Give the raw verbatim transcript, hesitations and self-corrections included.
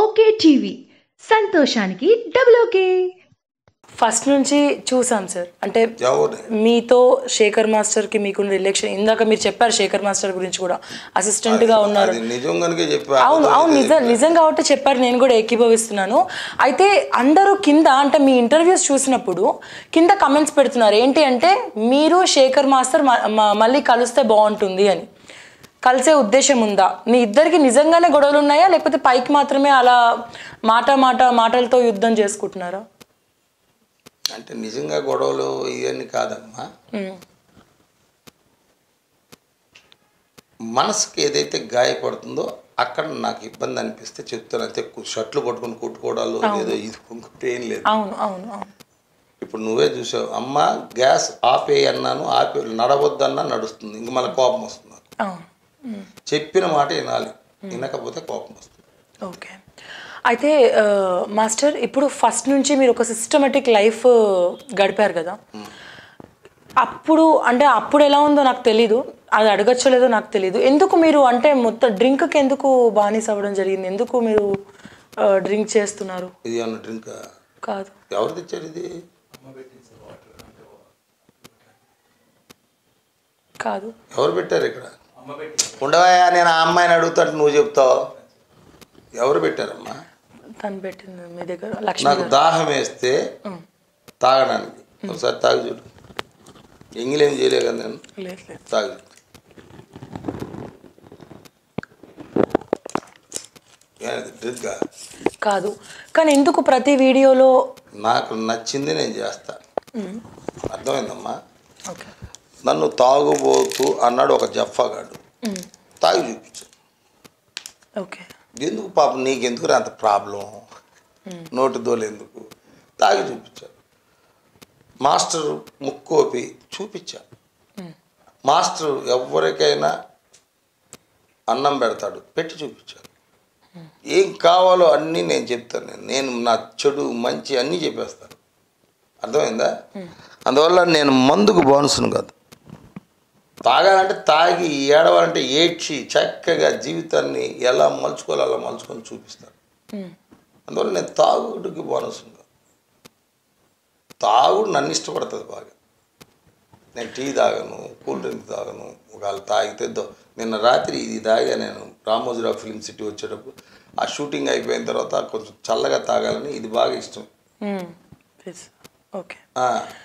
okay TV సంతోషానికి double okay first నుంచి చూసాం సార్ అంటే మీతో శేఖర్ మాస్టర్ కి మీకు రిలేషన్ ఇందాక మీరు చెప్పారు శేఖర్ మాస్టర్ గురించి కూడా అసిస్టెంట్ గా ఉన్నారు నిజంగానే చెప్పారు అవును అవును నిజంగా అంటే చెప్పారు నేను కూడా ఏకీభవిస్తున్నాను అయితే అందరూ కింద అంటే మీ ఇంటర్వ్యూస్ చూసినప్పుడు కింద కామెంట్స్ పెడుతున్నారు ఏంటి అంటే మీరు శేఖర్ మాస్టర్ మళ్ళీ కలుస్తే బాగుంటుంది అని కలిసే ఉద్దేశం ఉందా మీ ఇద్దరికి నిజంగానే గొడవలు ఉన్నాయా లేకపోతే పైకి మాత్రమే అలా మాట మాట మాటలతో యుద్ధం చేసుకుంటున్నారా అంటే నిజంగా గొడవలు ఇవన్నీ కాదమ్మా మనసుకి ఏదైతే గాయపడుతుందో అక్కడ నాకు ఇబ్బంది అనిపిస్తే చెప్తాను అంతే షర్ట్లు పట్టుకుని కొట్టుకోవడాలు ఏదో ఇది కొనుక్కుంటే ఏం లేదు అవును అవును ఇప్పుడు నువ్వే చూసావు అమ్మ గ్యాస్ ఆపే అన్నాను ఆపే నడవద్దన్నా నడుస్తుంది ఇంక మన కోపం వస్తుంది చెప్పిన మాట వినాలి వినకపోతే కోపం వస్తుంది ఓకే అయితే మాస్టర్ ఇప్పుడు ఫస్ట్ నుంచి మీరు ఒక సిస్టమేటిక్ లైఫ్ గడిపారు కదా అప్పుడు అంటే అప్పుడు ఎలా ఉందో నాకు తెలీదు అది అడగచ్చలేదో నాకు తెలీదు ఎందుకు మీరు అంటే మొత్తం డ్రింక్కి ఎందుకు బానిస అవ్వడం జరిగింది ఎందుకు మీరు డ్రింక్ చేస్తున్నారు ఇది అన్న డ్రింక్ కాదు ఎవరు తెచ్చారు ఇది కాదు ఎవరు పెట్టారు ఇక్కడ ఉండవా నేను ఆ అమ్మాయిని అడుగుతా నువ్వు చెప్తావు ఎవరు పెట్టారమ్మా తను పెట్టింది మీ దగ్గర లక్ష్మి నాకు దాహం వేస్తే తాగడానికి ఒకసారి తాగి చూడు ఎంగిలేం చేయలే కదా నేను తాగి కాదు కానీ ఎందుకు ప్రతి వీడియోలో నాకు నచ్చింది నేను చేస్తా అర్థమైందమ్మా ఓకే నన్ను తాగుబోతు అన్నాడు ఒక జఫాగాడు తాగి చూపించు ఓకే ఎందుకు పాపం నీకెందుకు అంత ప్రాబ్లం నోటి దోలు ఎందుకు తాగి చూపించాను మాస్టర్ ముక్కోపి చూపించాను మాస్టర్ ఎవరికైనా అన్నం పెడతాడు పెట్టి చూపించాను ఏం కావాలో అన్నీ నేను చెప్తాను నేను నేను నా చెడు మంచి అన్నీ చెప్పేస్తాను అర్థమైందా అందువల్ల నేను మందుకు బానిసను కాదు తాగాలంటే తాగి ఏడవాలంటే ఏడ్చి చక్కగా జీవితాన్ని ఎలా మలుచుకోవాలో అలా మలుచుకొని చూపిస్తాను అందువల్ల నేను తాగుడికి బోనస్ ఉంది తాగుడు నన్ను ఇష్టపడుతుంది బాగా నేను టీ తాగను కూల్ డ్రింక్ తాగను ఒకవేళ తాగితే నిన్న రాత్రి ఇది తాగా నేను రామోజీరావు ఫిలిం సిటీ వచ్చేటప్పుడు ఆ షూటింగ్ అయిపోయిన తర్వాత కొంచెం చల్లగా తాగాలని ఇది బాగా ఇష్టం